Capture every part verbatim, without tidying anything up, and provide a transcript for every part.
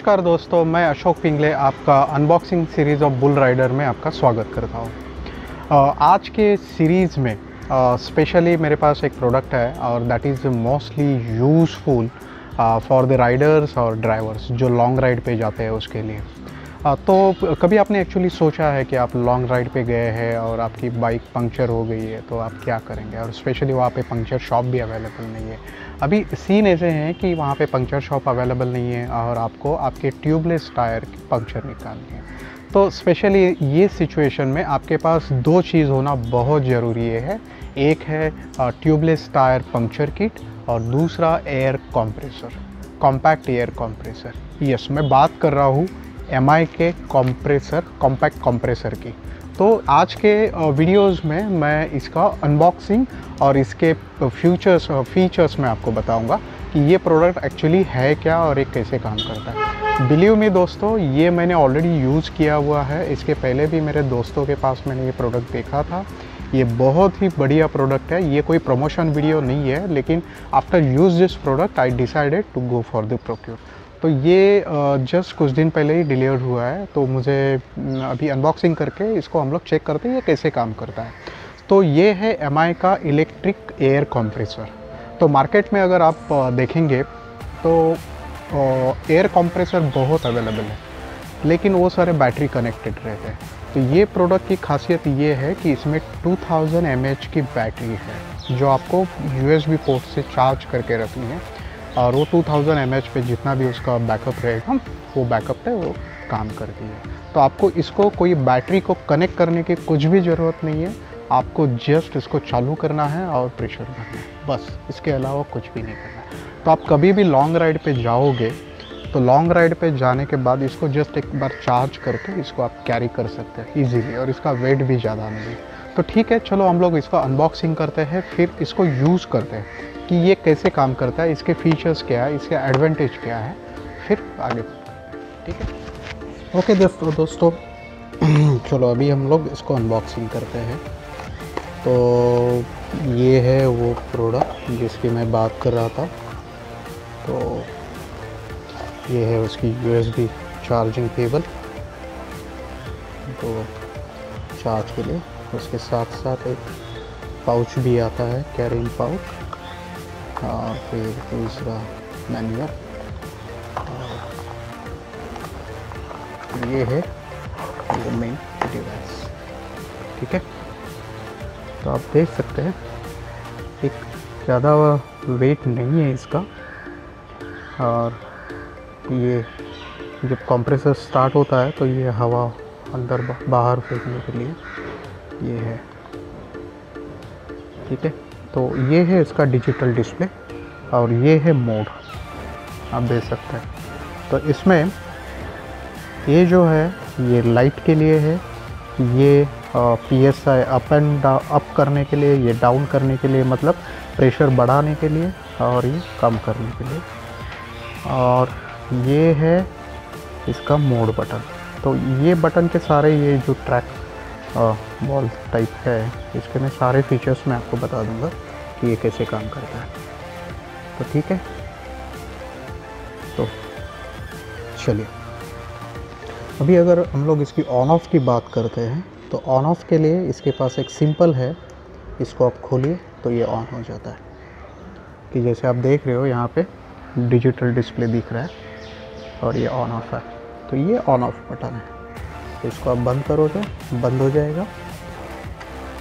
नमस्कार दोस्तों, मैं अशोक पिंगले आपका unboxing series of Bull Rider में आपका स्वागत करता हूँ। आज के सीरीज़ में स्पेशली मेरे पास एक प्रोडक्ट है और that is mostly useful for the riders और ड्राइवर्स जो लॉन्ग राइड पे जाते हैं उसके लिए। uh, तो कभी आपने एक्चुअली सोचा है कि आप लॉन्ग राइड पे गए हैं और आपकी बाइक पंक्चर हो गई है तो आप क्या करेंगे, और स्पेशली वहाँ पे पंक्चर शॉप भी अवेलेबल नहीं है। अभी सीन ऐसे हैं कि वहाँ पे पंक्चर शॉप अवेलेबल नहीं है और आपको आपके ट्यूबलेस टायर की पंक्चर निकालनी है। तो स्पेशली ये सिचुएशन में आपके पास दो चीज़ होना बहुत ज़रूरी है। एक है ट्यूबलेस टायर पंक्चर किट और दूसरा air compressor, compact air compressor. Yes, मैं बात कर रहा हूँ एम आई के कंप्रेसर, कॉम्पैक्ट कंप्रेसर की। तो आज के वीडियोस में मैं इसका अनबॉक्सिंग और इसके फ्यूचर्स फीचर्स मैं आपको बताऊंगा कि ये प्रोडक्ट एक्चुअली है क्या और ये कैसे काम करता है। बिलीव मी दोस्तों, ये मैंने ऑलरेडी यूज़ किया हुआ है। इसके पहले भी मेरे दोस्तों के पास मैंने ये प्रोडक्ट देखा था। ये बहुत ही बढ़िया प्रोडक्ट है। ये कोई प्रमोशन वीडियो नहीं है, लेकिन after use this product I decided to go for the procure. तो ये जस्ट कुछ दिन पहले ही डिलीवर हुआ है, तो मुझे अभी अनबॉक्सिंग करके इसको हम लोग चेक करते हैं ये कैसे काम करता है। तो ये है एम आई का इलेक्ट्रिक एयर कंप्रेसर। तो मार्केट में अगर आप देखेंगे तो एयर कंप्रेसर बहुत अवेलेबल है, लेकिन वो सारे बैटरी कनेक्टेड रहते हैं। तो ये प्रोडक्ट की खासियत ये है कि इसमें two thousand M A H की बैटरी है जो आपको यू एस बी पोर्ट से चार्ज करके रखनी है, और वो two thousand M A H पे जितना भी उसका बैकअप रहेगा वो बैकअप पे वो काम करती है। तो आपको इसको कोई बैटरी को कनेक्ट करने की कुछ भी ज़रूरत नहीं है। आपको जस्ट इसको चालू करना है और प्रेशर भरना है, बस, इसके अलावा कुछ भी नहीं करना है। तो आप कभी भी लॉन्ग राइड पर जाओगे तो लॉन्ग राइड पे जाने के बाद इसको जस्ट एक बार चार्ज करके इसको आप कैरी कर सकते हैं इजीली, और इसका वेट भी ज़्यादा नहीं है। तो ठीक है, चलो हम लोग इसका अनबॉक्सिंग करते हैं, फिर इसको यूज़ करते हैं कि ये कैसे काम करता है, इसके फीचर्स क्या है, इसके एडवांटेज क्या है, फिर आगे। ठीक है, ओके दोस्तों दोस्तों चलो अभी हम लोग इसको अनबॉक्सिंग करते हैं। तो ये है वो प्रोडक्ट जिसकी मैं बात कर रहा था। तो ये है उसकी U S B charging cable, तो चार्ज के लिए। उसके साथ साथ एक पाउच भी आता है, कैरिंग पाउच, और फिर दूसरा मैनुअल। ये है वो मेन डिवाइस। ठीक है, तो आप देख सकते हैं एक ज़्यादा वेट नहीं है इसका। और ये जब कंप्रेसर स्टार्ट होता है तो ये हवा अंदर बाहर फेंकने के लिए ये है। ठीक है, तो ये है इसका डिजिटल डिस्प्ले और ये है मोड, आप देख सकते हैं। तो इसमें ये जो है ये लाइट के लिए है, ये P S I up and up करने के लिए, ये डाउन करने के लिए, मतलब प्रेशर बढ़ाने के लिए, और ये कम करने के लिए, और ये है इसका मोड बटन। तो ये बटन के सारे, ये जो ट्रैक बॉल टाइप है, इसके मैं सारे फीचर्स मैं आपको बता दूंगा कि ये कैसे काम करता है। तो ठीक है, तो चलिए अभी अगर हम लोग इसकी ऑन ऑफ़ की बात करते हैं, तो ऑन ऑफ़ के लिए इसके पास एक सिंपल है, इसको आप खोलिए तो ये ऑन हो जाता है। कि जैसे आप देख रहे हो यहाँ पे डिजिटल डिस्प्ले दिख रहा है और ये ऑन ऑफ है, तो ये ऑन ऑफ बटन है। तो इसको आप बंद करोगे, बंद हो जाएगा,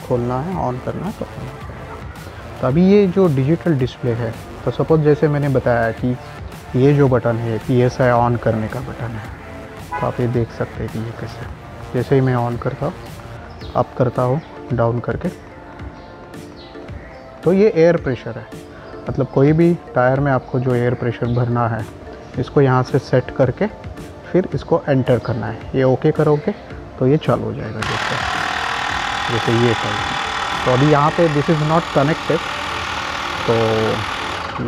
खोलना है, ऑन करना है, तो ऑन हो जाएगा। तो अभी ये जो डिजिटल डिस्प्ले है, तो सपोज जैसे मैंने बताया कि ये जो बटन है पी एस आई ऑन करने का बटन है, तो आप ये देख सकते हैं कि ये कैसे, जैसे ही मैं ऑन करता हूँ, अप करता हूँ, डाउन करके, तो ये एयर प्रेशर है। मतलब कोई भी टायर में आपको जो एयर प्रेशर भरना है इसको यहाँ से सेट करके फिर इसको एंटर करना है। ये ओके करोगे तो ये चालू हो जाएगा, जैसे जैसे ये करेंगे। तो अभी यहाँ पे दिस इज़ नॉट कनेक्टेड, तो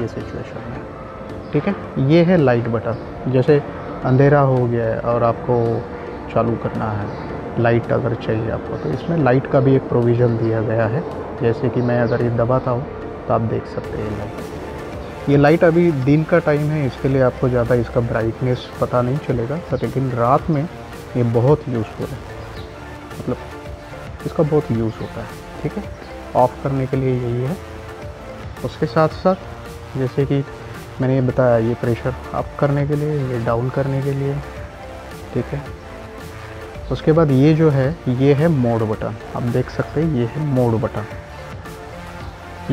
ये सिचुएशन है। ठीक है, ये है लाइट बटन। जैसे अंधेरा हो गया है और आपको चालू करना है, लाइट अगर चाहिए आपको, तो इसमें लाइट का भी एक प्रोविज़न दिया गया है। जैसे कि मैं अगर ये दबाता हूँ तो आप देख सकते हैं लाइट। ये लाइट अभी दिन का टाइम है, इसके लिए आपको ज़्यादा इसका ब्राइटनेस पता नहीं चलेगा, लेकिन रात में ये बहुत यूज़फुल है, मतलब इसका बहुत यूज़ होता है। ठीक है, ऑफ़ करने के लिए यही है। उसके साथ साथ जैसे कि मैंने ये बताया, ये प्रेशर अप करने के लिए, ये डाउन करने के लिए, ठीक है। उसके बाद ये जो है ये है मोड बटन, आप देख सकते हैं ये है मोड बटन,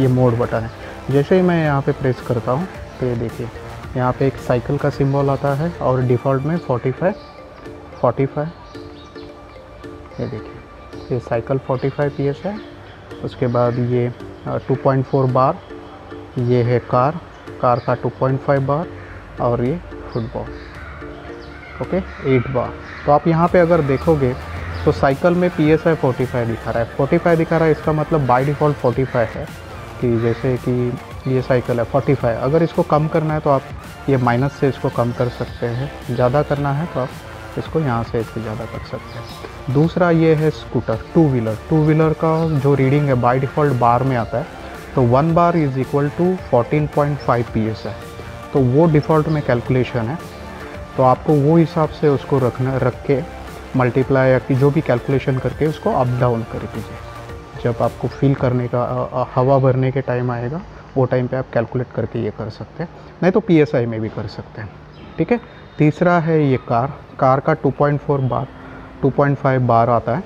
ये मोड बटन है। जैसे ही मैं यहाँ पे प्रेस करता हूँ तो ये देखिए यहाँ पे एक साइकिल का सिंबल आता है और डिफ़ॉल्ट में पैंतालीस पैंतालीस, ये देखिए ये साइकिल पैंतालीस पीएस है। उसके बाद ये टू पॉइंट फोर बार, ये है कार कार का टू पॉइंट फाइव बार, और ये फुटबॉल ओके एट बार। तो आप यहाँ पे अगर देखोगे तो साइकिल में P S I forty five दिखा रहा है, फोर्टी फाइव दिखा रहा है, इसका मतलब बाय डिफ़ॉल्ट फोर्टी फाइव है। कि जैसे कि ये साइकिल है फोर्टी फाइव, अगर इसको कम करना है तो आप ये माइनस से इसको कम कर सकते हैं, ज़्यादा करना है तो आप इसको यहाँ से इसको ज़्यादा कर सकते हैं। दूसरा ये है scooter, two wheeler, two wheeler का जो रीडिंग है बाय डिफ़ॉल्ट बार में आता है, तो one bar is equal to fourteen point five P S I, तो वो डिफ़ॉल्ट में कैलकुलेशन है। तो आपको वो हिसाब से उसको रखना रख के मल्टीप्लाई या जो भी कैलकुलेशन करके उसको अप डाउन कर दीजिए। जब आपको फील करने का आ, हवा भरने के टाइम आएगा वो टाइम पे आप कैलकुलेट करके ये कर सकते हैं, नहीं तो पीएसआई में भी कर सकते हैं। ठीक है, तीसरा है ये कार, कार का two point four bar two point five bar आता है,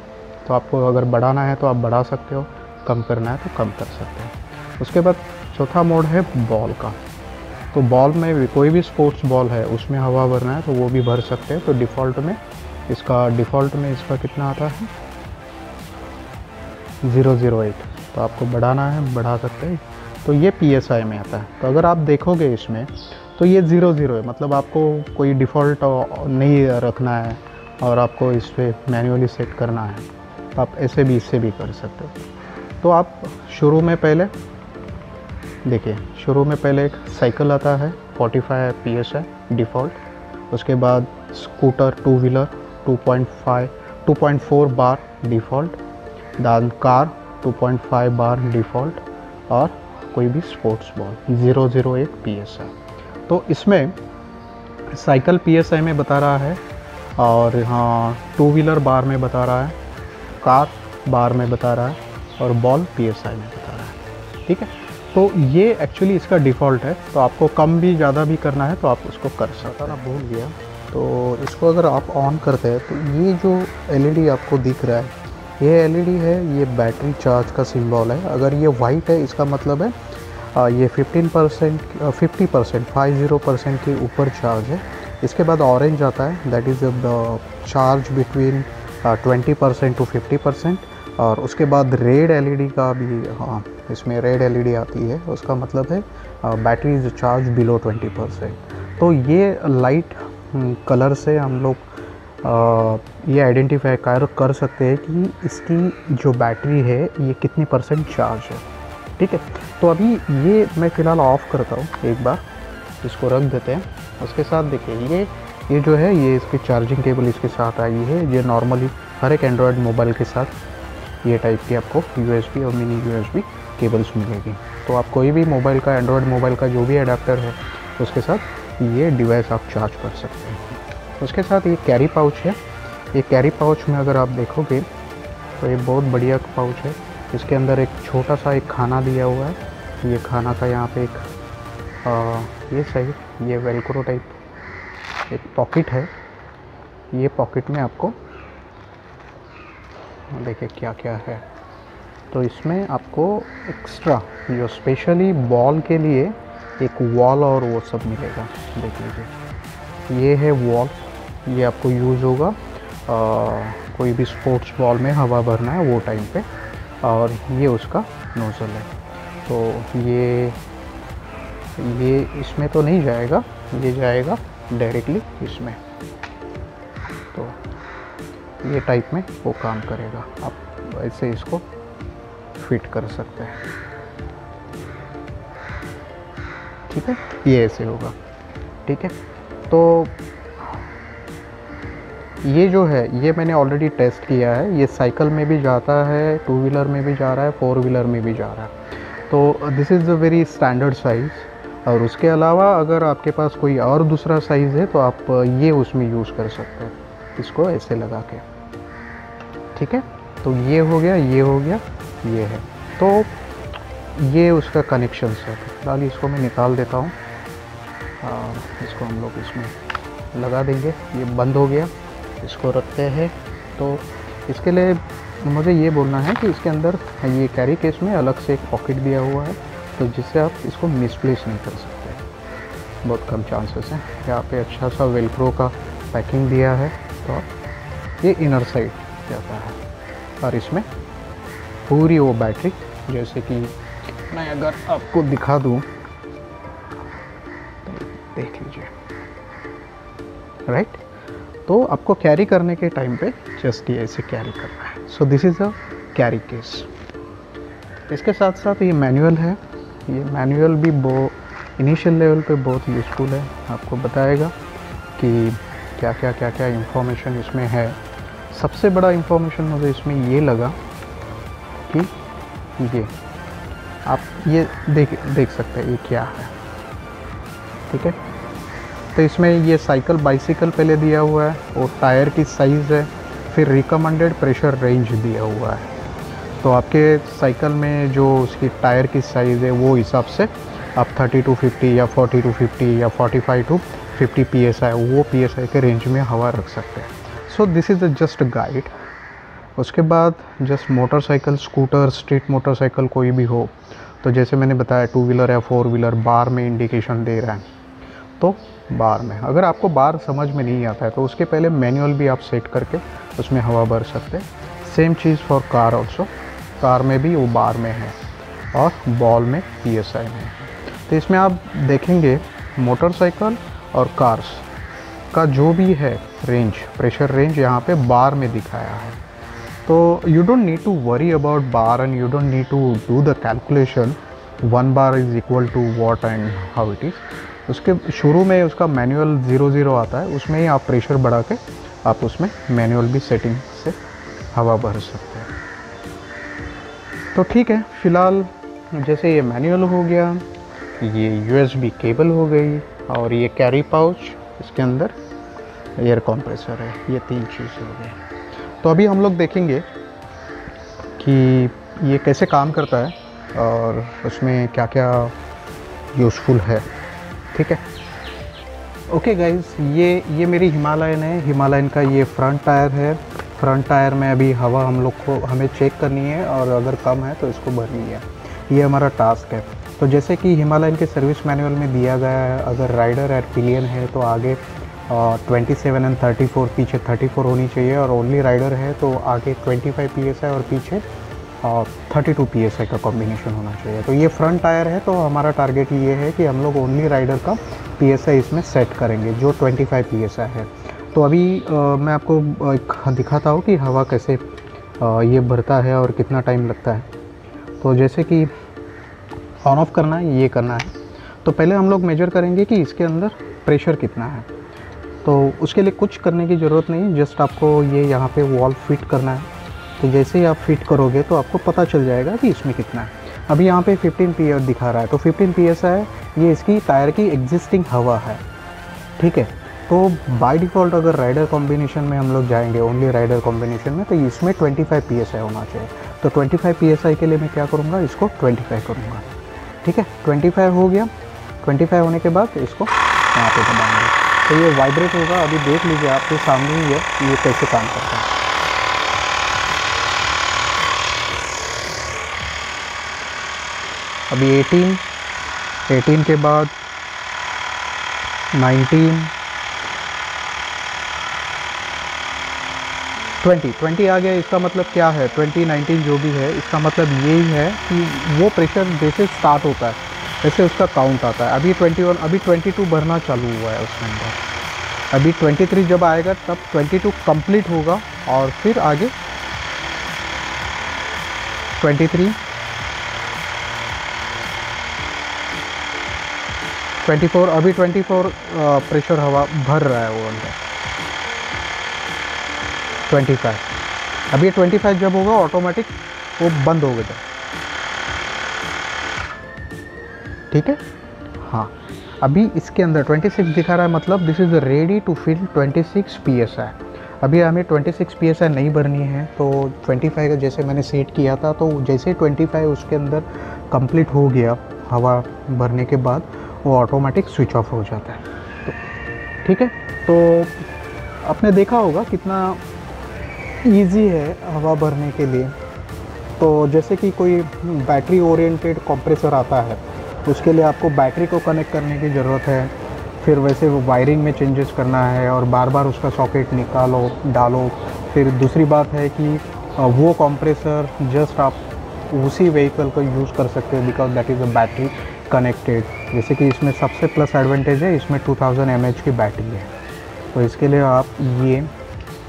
तो आपको अगर बढ़ाना है तो आप बढ़ा सकते हो, कम करना है तो कम कर सकते हैं। उसके बाद चौथा मोड है बॉल का, तो बॉल में भी कोई भी स्पोर्ट्स बॉल है उसमें हवा भरना है तो वो भी भर सकते हैं। तो डिफ़ॉल्ट में इसका डिफ़ॉल्ट में इसका कितना आता है ज़ीरो ज़ीरो एट, तो आपको बढ़ाना है बढ़ा सकते हैं, तो ये पीएसआई में आता है। तो अगर आप देखोगे इसमें तो ये ज़ीरो ज़ीरो है, मतलब आपको कोई डिफ़ॉल्ट नहीं रखना है और आपको इस पर मैन्युअली सेट करना है, तो आप ऐसे भी इससे भी कर सकते हो। तो आप शुरू में पहले देखिए, शुरू में पहले एक साइकिल आता है पैंतालीस पीएस है डिफ़ॉल्ट, उसके बाद scooter two wheeler two point five two point four bar default, दान car two point five bar default, और कोई भी sports ball zero zero eight PS है। तो इसमें साइकिल पीएसआई में बता रहा है, और हाँ टू व्हीलर बार में बता रहा है, कार बार में बता रहा है, और बॉल पीएसआई में बता रहा है। ठीक है, तो ये एक्चुअली इसका डिफ़ॉल्ट है, तो आपको कम भी ज़्यादा भी करना है तो आप उसको कर सकते हैं। भूल गया, तो इसको अगर आप ऑन करते हैं तो ये जो एलईडी आपको दिख रहा है ये एलईडी है, ये बैटरी चार्ज का सिंबल है। अगर ये वाइट है इसका मतलब है आ, ये fifteen percent fifty percent five zero percent के ऊपर चार्ज है। इसके बाद ऑरेंज आता है, that is charge between twenty percent to fifty percent और उसके बाद रेड एलईडी का भी, हाँ इसमें रेड एलईडी आती है, उसका मतलब है battery is charge below twenty percent. तो ये लाइट कलर से हम लोग आ, ये आइडेंटिफाई कर कर सकते हैं कि इसकी जो बैटरी है ये कितनी परसेंट चार्ज है। ठीक है, तो अभी ये मैं फ़िलहाल ऑफ़ करता हूँ, एक बार इसको रख देते हैं। उसके साथ देखिए ये ये जो है ये इसकी चार्जिंग केबल इसके साथ आई है, ये नॉर्मली हर एक एंड्रॉयड मोबाइल के साथ ये टाइप की आपको यूएसबी और मिनी यूएसबी केबल्स मिलेगी। तो आप कोई भी मोबाइल का, एंड्रॉयड मोबाइल का जो भी अडाप्टर है उसके साथ ये डिवाइस आप चार्ज कर सकते हैं। उसके साथ ये कैरी पाउच है, ये कैरी पाउच में अगर आप देखोगे तो ये बहुत बढ़िया पाउच है। इसके अंदर एक छोटा सा एक खाना दिया हुआ है, ये खाना का यहाँ पे एक आ, ये सही ये वेलक्रो टाइप एक पॉकेट है, ये पॉकेट में आपको देखिए क्या क्या है। तो इसमें आपको एक्स्ट्रा जो स्पेशली बॉल के लिए एक वॉल और वो सब मिलेगा, देख लीजिए ये है वॉल, ये आपको यूज़ होगा आ, कोई भी स्पोर्ट्स बॉल में हवा भरना है वो टाइम पे, और ये उसका नोजल है। तो ये ये इसमें तो नहीं जाएगा, ये जाएगा डायरेक्टली इसमें, तो ये टाइप में वो काम करेगा, आप ऐसे इसको फिट कर सकते हैं। ठीक है, ये ऐसे होगा। ठीक है, तो ये जो है ये मैंने ऑलरेडी टेस्ट किया है, ये साइकिल में भी जाता है, टू व्हीलर में भी जा रहा है, फोर व्हीलर में भी जा रहा है। तो this is a very standard size और उसके अलावा अगर आपके पास कोई और दूसरा साइज़ है तो आप ये उसमें यूज़ कर सकते हो, इसको ऐसे लगा के। ठीक है, तो ये हो गया, ये हो गया, ये है, तो ये उसका कनेक्शन है। फिलहाल इसको मैं निकाल देता हूँ, इसको हम लोग इसमें लगा देंगे। ये बंद हो गया, इसको रखते हैं। तो इसके लिए मुझे ये बोलना है कि इसके अंदर ये कैरी केस में अलग से एक पॉकेट दिया हुआ है, तो जिससे आप इसको मिसप्लेस नहीं कर सकते, बहुत कम चांसेस हैं। यहाँ पे अच्छा सा वेलक्रो का पैकिंग दिया है, तो ये इनर साइड जाता है और इसमें पूरी वो बैटरी, जैसे कि मैं अगर आपको दिखा दूँ तो देख लीजिए, राइट। तो आपको कैरी करने के टाइम पे जस्ट ये ऐसे कैरी करना है। So this is a carry case. इसके साथ साथ ये मैनुअल है, ये मैनुअल भी बो इनिशियल लेवल पे बहुत यूज़फुल है। आपको बताएगा कि क्या क्या क्या क्या इंफॉर्मेशन इसमें है। सबसे बड़ा इंफॉर्मेशन मुझे इसमें ये लगा कि ये आप ये देख देख सकते हैं ये क्या है। ठीक है, तो इसमें ये साइकिल बाइसिकल पहले दिया हुआ है, और टायर की साइज़ है, फिर रिकमेंडेड प्रेशर रेंज दिया हुआ है। तो आपके साइकिल में जो उसकी टायर की साइज़ है वो हिसाब से आप थर्टी टू फिफ्टी या फोर्टी टू फिफ्टी या forty five to fifty P S I, वो पी एस आई के रेंज में हवा रख सकते हैं। So this is just guide. उसके बाद just motorcycle, scooter, street motorcycle कोई भी हो, तो जैसे मैंने बताया टू व्हीलर या फोर व्हीलर बार में इंडिकेशन दे रहा है। तो बार में अगर आपको बार समझ में नहीं आता है तो उसके पहले मैनुअल भी आप सेट करके उसमें हवा भर सकते हैं। सेम चीज़ फॉर कार ऑल्सो, कार में भी वो बार में है और बॉल में पी एस आई में है। तो इसमें आप देखेंगे मोटरसाइकिल और कार्स का जो भी है रेंज, प्रेशर रेंज यहाँ पे बार में दिखाया है। तो you don't need to worry about bar and you don't need to do the calculation one bar is equal to what and how it is. उसके शुरू में उसका मैनुअल ज़ीरो ज़ीरो आता है, उसमें ही आप प्रेशर बढ़ा के आप उसमें मैनुअल भी सेटिंग से हवा भर सकते हैं। तो ठीक है, फ़िलहाल जैसे ये मैनुअल हो गया, ये यू एस बी केबल हो गई, और ये कैरी पाउच, इसके अंदर एयर कंप्रेसर है, ये तीन चीज़ हो गई। तो अभी हम लोग देखेंगे कि ये कैसे काम करता है और उसमें क्या क्या यूज़फुल है। ठीक है, ओके गाइस, ये ये मेरी हिमालयन है। हिमालयन का ये फ्रंट टायर है। फ्रंट टायर में अभी हवा हम लोग को हमें चेक करनी है, और अगर कम है तो इसको भरनी है, ये हमारा टास्क है। तो जैसे कि हिमालयन के सर्विस मैनुअल में दिया गया है, अगर राइडर और पिलियन है तो आगे twenty seven and thirty four, पीछे थर्टी फोर होनी चाहिए, और ओनली राइडर है तो आगे twenty five P S I और पीछे और thirty two P S I का कॉम्बिनेशन होना चाहिए। तो ये फ्रंट टायर है, तो हमारा टारगेट ये है कि हम लोग ओनली राइडर का पी एस आई इसमें सेट करेंगे जो twenty five P S I है। तो अभी आ, मैं आपको एक दिखाता हूँ कि हवा कैसे आ, ये भरता है और कितना टाइम लगता है। तो जैसे कि ऑन ऑफ करना है, ये करना है, तो पहले हम लोग मेजर करेंगे कि इसके अंदर प्रेशर कितना है। तो उसके लिए कुछ करने की ज़रूरत नहीं, जस्ट आपको ये यहाँ पे वॉल फिट करना है। तो जैसे ही आप फिट करोगे तो आपको पता चल जाएगा कि इसमें कितना है। अभी यहाँ पे फिफ्टीन पी एस दिखा रहा है, तो फिफ्टीन पी एस है, ये इसकी टायर की एग्जिस्टिंग हवा है। ठीक है, तो बाय डिफ़ॉल्ट अगर राइडर कॉम्बिनेशन में हम लोग जाएंगे, ओनली राइडर कॉम्बिनेशन में, तो इसमें twenty five P S I होना चाहिए। तो twenty five P S I के लिए मैं क्या करूँगा, इसको ट्वेंटी फाइव करूँगा। ठीक है, ट्वेंटी फाइव हो गया। ट्वेंटी फाइव होने के बाद इसको यहाँ पे दबाएंगे तो ये वाइब्रेट होगा। अभी देख लीजिए आपके सामने ही है ये कैसे काम करता है। अभी एटीन, एटीन के बाद नाइनटीन, ट्वेंटी, ट्वेंटी आ गया। इसका मतलब क्या है, ट्वेंटी, नाइनटीन जो भी है, इसका मतलब यही है कि वो प्रेशर जैसे स्टार्ट होता है वैसे उसका काउंट आता है। अभी ट्वेंटी वन, अभी ट्वेंटी टू भरना चालू हुआ है उसके अंदर। अभी ट्वेंटी थ्री जब आएगा तब ट्वेंटी टू कंप्लीट होगा, और फिर आगे ट्वेंटी थ्री, ट्वेंटी फोर, अभी ट्वेंटी फोर प्रेशर हवा भर रहा है वो अंदर, ट्वेंटी फाइव। अब ये ट्वेंटी फाइव जब होगा ऑटोमेटिक वो बंद हो गया। ठीक है, हाँ अभी इसके अंदर छब्बीस दिखा रहा है, मतलब this is ready to fill छब्बीस पी एस आई। अभी हमें छब्बीस पी एस आई नहीं भरनी है, तो पच्चीस का जैसे मैंने सेट किया था, तो जैसे पच्चीस उसके अंदर कंप्लीट हो गया हवा भरने के बाद वो ऑटोमेटिक स्विच ऑफ हो जाता है। तो ठीक है, तो आपने देखा होगा कितना इजी है हवा भरने के लिए। तो जैसे कि कोई बैटरी ओरिएंटेड कंप्रेसर आता है, उसके लिए आपको बैटरी को कनेक्ट करने की ज़रूरत है, फिर वैसे वो वायरिंग में चेंजेस करना है और बार बार उसका सॉकेट निकालो डालो। फिर दूसरी बात है कि वो कंप्रेसर जस्ट आप उसी व्हीकल को यूज़ कर सकते हो because that is a battery connected. जैसे कि इसमें सबसे प्लस एडवांटेज है, इसमें two thousand M A H की बैटरी है, तो इसके लिए आप ये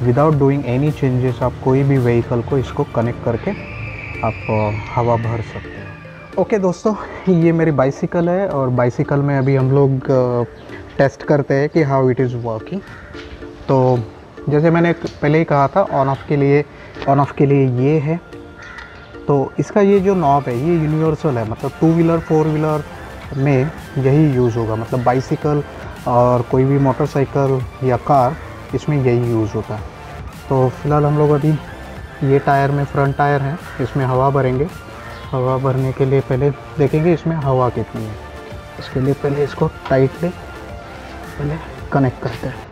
विदाउट डूइंग एनी चेंजेस आप कोई भी व्हीकल को इसको कनेक्ट करके आप हवा भर सकते हो। ओके okay, दोस्तों, ये मेरी बाइसिकल है और बाइसिकल में अभी हम लोग टेस्ट करते हैं कि हाउ इट इज़ वर्किंग। तो जैसे मैंने पहले ही कहा था, ऑन ऑफ़ के लिए ऑन ऑफ़ के लिए ये है। तो इसका ये जो नॉब है ये यूनिवर्सल है, मतलब टू व्हीलर फोर व्हीलर में यही यूज़ होगा, मतलब बाइसिकल और कोई भी मोटरसाइकिल या कार इसमें यही यूज़ होता है। तो फिलहाल हम लोग अभी ये टायर में, फ्रंट टायर है, इसमें हवा भरेंगे। हवा भरने के लिए पहले देखेंगे इसमें हवा कितनी है, इसके लिए पहले इसको टाइटली पहले कनेक्ट करते हैं।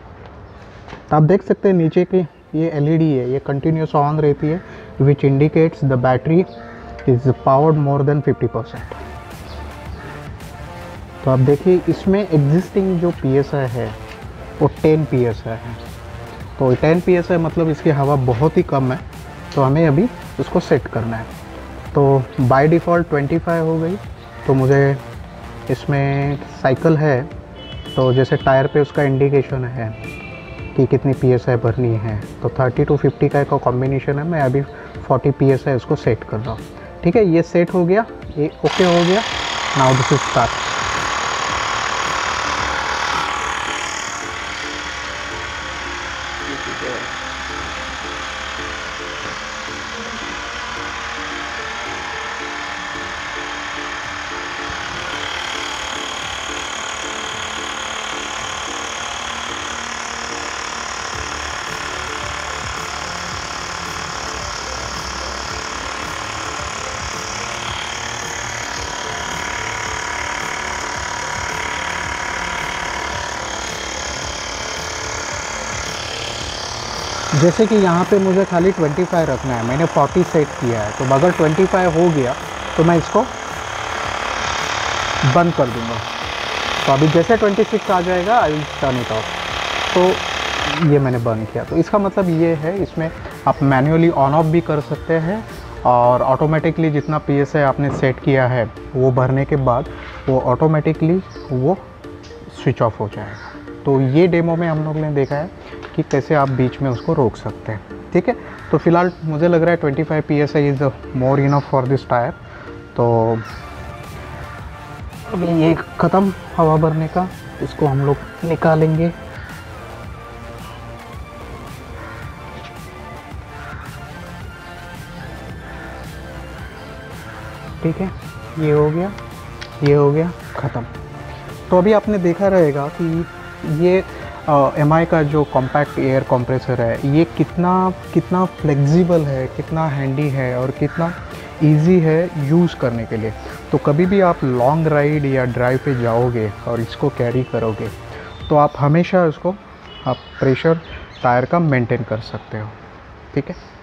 तो आप देख सकते हैं नीचे की ये एल ई डी है, ये कंटिन्यूस ऑन रहती है, which indicates the battery is powered more than fifty percent. तो आप देखिए इसमें एग्जिस्टिंग जो पी एस आई है वो टेन पी एस आई है, तो टेन पी एस आई मतलब इसकी हवा बहुत ही कम है, तो हमें अभी उसको सेट करना है। तो बाय डिफ़ॉल्ट पच्चीस हो गई, तो मुझे इसमें साइकिल है, तो जैसे टायर पे उसका इंडिकेशन है कि कितनी पी एस आई भरनी है, तो थर्टी टू फिफ्टी का एक कॉम्बिनेशन है, मैं अभी फोर्टी पी एस आई उसको सेट कर रहा हूँ। ठीक है, ये सेट हो गया, ये ओके हो गया। Now this is start. जैसे कि यहाँ पे मुझे खाली पच्चीस रखना है, मैंने चालीस सेट किया है, तो अगर पच्चीस हो गया तो मैं इसको बंद कर दूँगा। तो अभी जैसे छब्बीस आ जाएगा I will turn it off. तो ये मैंने बंद किया, तो इसका मतलब ये है इसमें आप मैन्युअली ऑन ऑफ भी कर सकते हैं और ऑटोमेटिकली जितना पी एस आई आपने सेट किया है वो भरने के बाद वो ऑटोमेटिकली वो स्विच ऑफ हो जाएगा। तो ये डेमो में हम लोग ने देखा है कि कैसे आप बीच में उसको रोक सकते हैं। ठीक है, तो फिलहाल मुझे लग रहा है twenty five P S I is more enough for this tyre. तो अभी ये ख़त्म हवा भरने का, इसको हम लोग निकालेंगे। ठीक है, ये हो गया, ये हो गया, ख़त्म। तो अभी आपने देखा रहेगा कि ये एम आई का जो कॉम्पैक्ट एयर कंप्रेसर है ये कितना कितना फ्लेक्सिबल है, कितना हैंडी है और कितना इजी है यूज़ करने के लिए। तो कभी भी आप लॉन्ग राइड या ड्राइव पे जाओगे और इसको कैरी करोगे तो आप हमेशा इसको आप प्रेशर टायर का मेंटेन कर सकते हो। ठीक है।